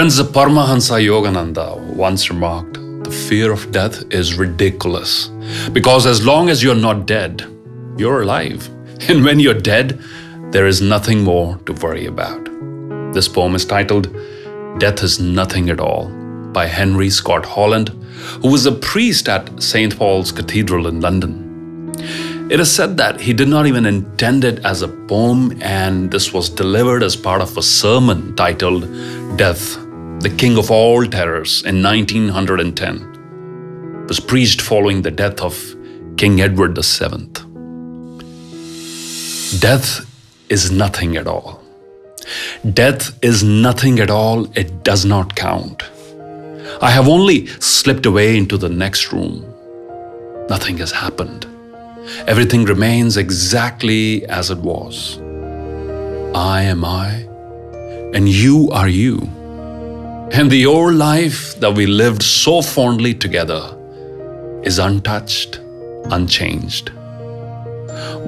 Friends, the Paramahansa Yogananda once remarked, "The fear of death is ridiculous, because as long as you're not dead, you're alive. And when you're dead, there is nothing more to worry about." This poem is titled, "Death is Nothing at All," by Henry Scott Holland, who was a priest at St. Paul's Cathedral in London. It is said that he did not even intend it as a poem, and this was delivered as part of a sermon titled, "Death, the King of All Terrors," in 1910. It was preached following the death of King Edward VII. Death is nothing at all. Death is nothing at all. It does not count. I have only slipped away into the next room. Nothing has happened. Everything remains exactly as it was. I am I, and you are you. And the old life that we lived so fondly together is untouched, unchanged.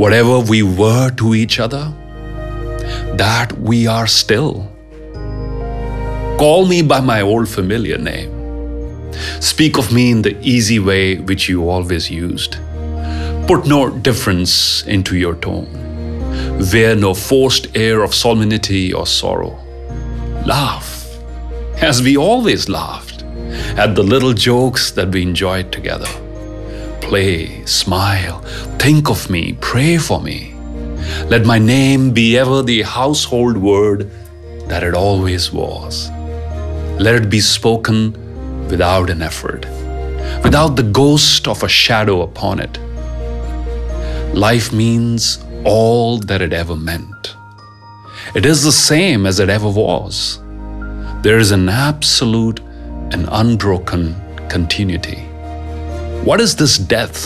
Whatever we were to each other, that we are still. Call me by my old familiar name. Speak of me in the easy way which you always used. Put no difference into your tone. Wear no forced air of solemnity or sorrow. Laugh, as we always laughed, at the little jokes that we enjoyed together. Play, smile, think of me, pray for me. Let my name be ever the household word that it always was. Let it be spoken without an effort, without the ghost of a shadow upon it. Life means all that it ever meant. It is the same as it ever was. There is an absolute and unbroken continuity. What is this death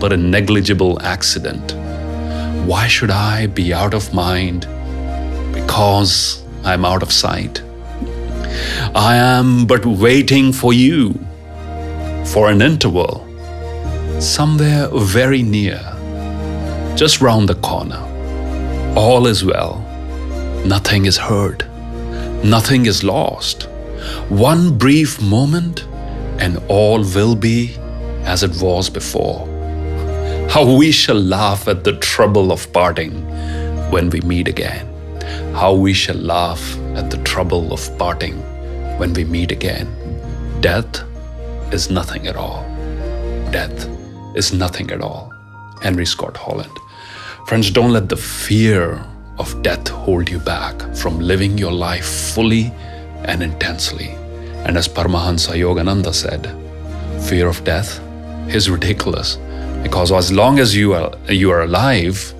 but a negligible accident? Why should I be out of mind because I'm out of sight? I am but waiting for you, for an interval, somewhere very near, just round the corner. All is well. Nothing is heard. Nothing is lost. One brief moment and all will be as it was before. How we shall laugh at the trouble of parting when we meet again. How we shall laugh at the trouble of parting when we meet again. Death is nothing at all. Death is nothing at all. Henry Scott Holland. Friends, don't let the fear of death hold you back from living your life fully and intensely. And as Paramahansa Yogananda said, fear of death is ridiculous, because as long as you are alive,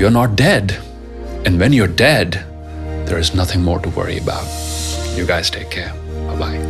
you're not dead. And when you're dead, there is nothing more to worry about. You guys take care. Bye-bye.